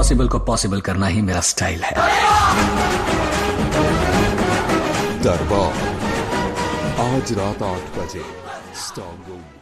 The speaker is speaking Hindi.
इम्पॉसिबल को पॉसिबल करना ही मेरा स्टाइल है। दरबार आज रात 8 बजे स्टार गोल्ड।